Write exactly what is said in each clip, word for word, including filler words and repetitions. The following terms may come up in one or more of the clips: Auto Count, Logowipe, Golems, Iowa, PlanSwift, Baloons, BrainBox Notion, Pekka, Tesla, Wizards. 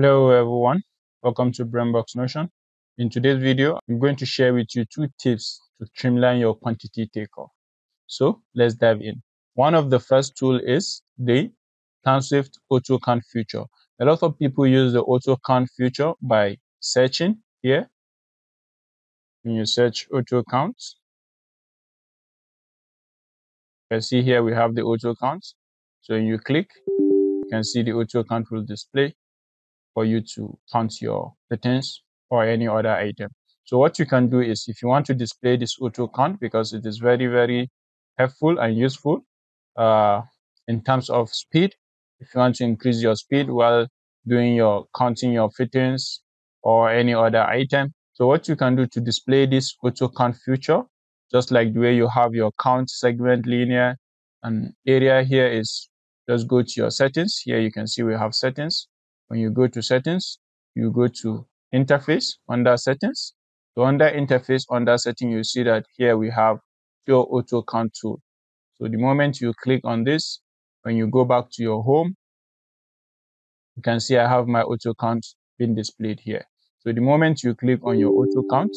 Hello everyone, welcome to BrainBox Notion. In today's video, I'm going to share with you two tips to streamline your quantity takeoff. So let's dive in. One of the first tool is the PlanSwift Auto Count feature. A lot of people use the Auto Count feature by searching here. When you search Auto Count, you can see here we have the Auto Count. So when you click, you can see the Auto Count will display for you to count your buttons or any other item. So what you can do is, if you want to display this auto count, because it is very very helpful and useful uh, in terms of speed, if you want to increase your speed while doing your counting your fittings or any other item. So what you can do to display this auto count feature, just like the way you have your count, segment, linear and area, here is just go to your settings. Here you can see we have settings. When you go to settings, you go to interface, under settings. So under interface, under setting, you see that here we have your auto count tool. So the moment you click on this, when you go back to your home, you can see I have my auto count being displayed here. So the moment you click on your auto count,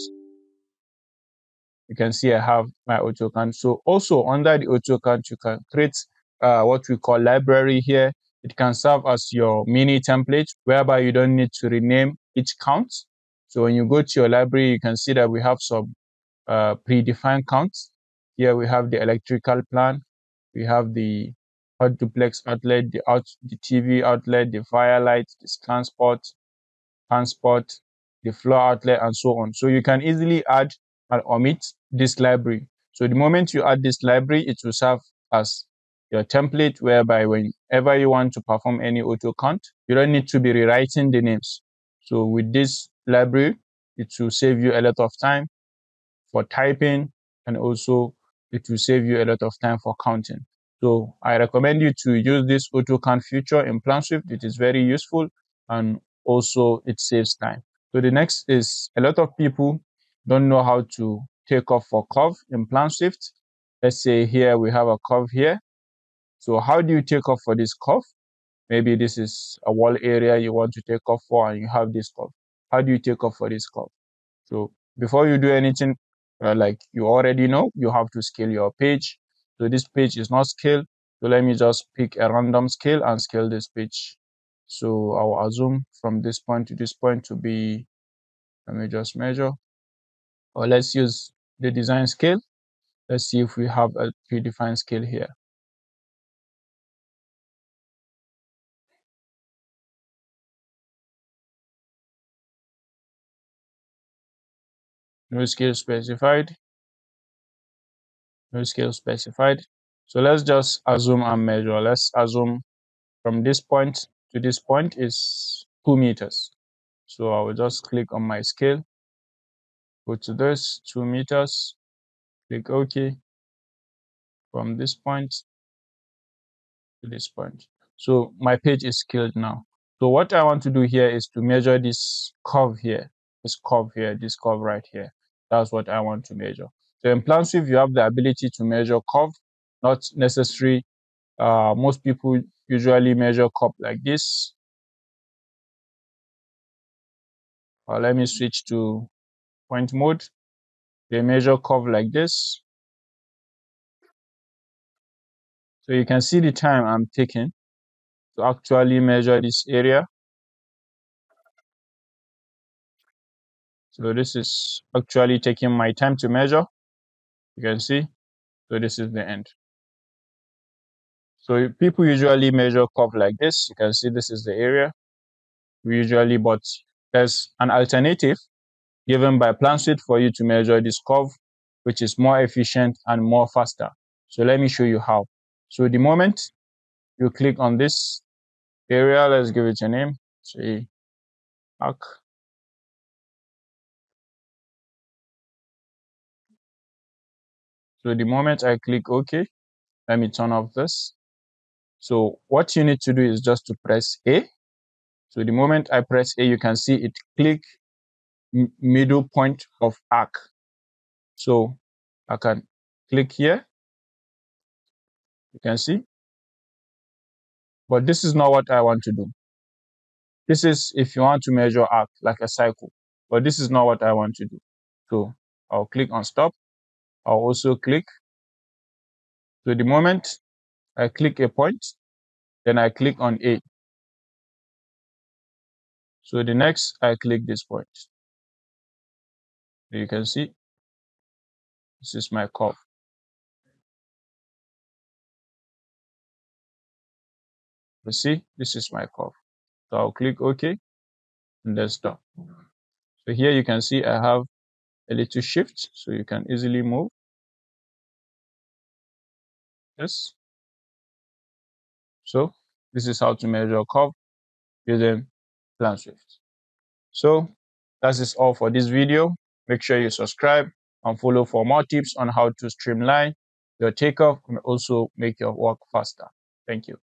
you can see I have my auto count. So also under the auto count, you can create uh, what we call library here. It can serve as your mini template, whereby you don't need to rename each count. So when you go to your library, you can see that we have some uh, predefined counts. Here we have the electrical plan, we have the hot duplex outlet, the, out, the T V outlet, the firelight, the transport, transport, the floor outlet, and so on. So you can easily add and omit this library. So the moment you add this library, it will serve as your template, whereby whenever you want to perform any auto count, you don't need to be rewriting the names. So with this library, it will save you a lot of time for typing, and also it will save you a lot of time for counting. So I recommend you to use this auto count feature in PlanSwift. It is very useful, and also it saves time. So the next is, a lot of people don't know how to take off for curve in PlanSwift. Let's say here we have a curve here. So how do you take off for this curve? Maybe this is a wall area you want to take off for, and you have this curve. How do you take off for this curve? So before you do anything, uh, like you already know, you have to scale your page. So this page is not scaled. So let me just pick a random scale and scale this page. So I'll assume from this point to this point to be, let me just measure. Or let's use the design scale. Let's see if we have a predefined scale here. No scale specified. No scale specified. So let's just assume and measure. Let's assume from this point to this point is two meters. So I will just click on my scale. Go to this, two meters. Click OK. From this point to this point. So my page is scaled now. So what I want to do here is to measure this curve here. This curve here, this curve right here. That's what I want to measure. So in PlanSwift, you have the ability to measure curve, not necessary. Uh, most people usually measure curve like this. Well, let me switch to point mode. They measure curve like this. So you can see the time I'm taking to actually measure this area. So this is actually taking my time to measure. You can see. So this is the end. So people usually measure curve like this. You can see this is the area. We usually, but there's an alternative given by PlanSwift for you to measure this curve, which is more efficient and more faster. So let me show you how. So the moment you click on this area, let's give it a name. Say arc. So the moment I click OK, let me turn off this. So what you need to do is just to press A. So the moment I press A, you can see it click middle point of arc. So I can click here. You can see. But this is not what I want to do. This is if you want to measure arc, like a cycle, but this is not what I want to do. So I'll click on stop. I'll also click. So the moment I click a point, then I click on A. So the next, I click this point. So you can see, this is my curve. You see, this is my curve. So I'll click OK and then stop. So here you can see I have a little shift, so you can easily move. Yes. So this is how to measure a curve using PlanSwift. So that is all for this video. Make sure you subscribe and follow for more tips on how to streamline your takeoff and also make your work faster. Thank you.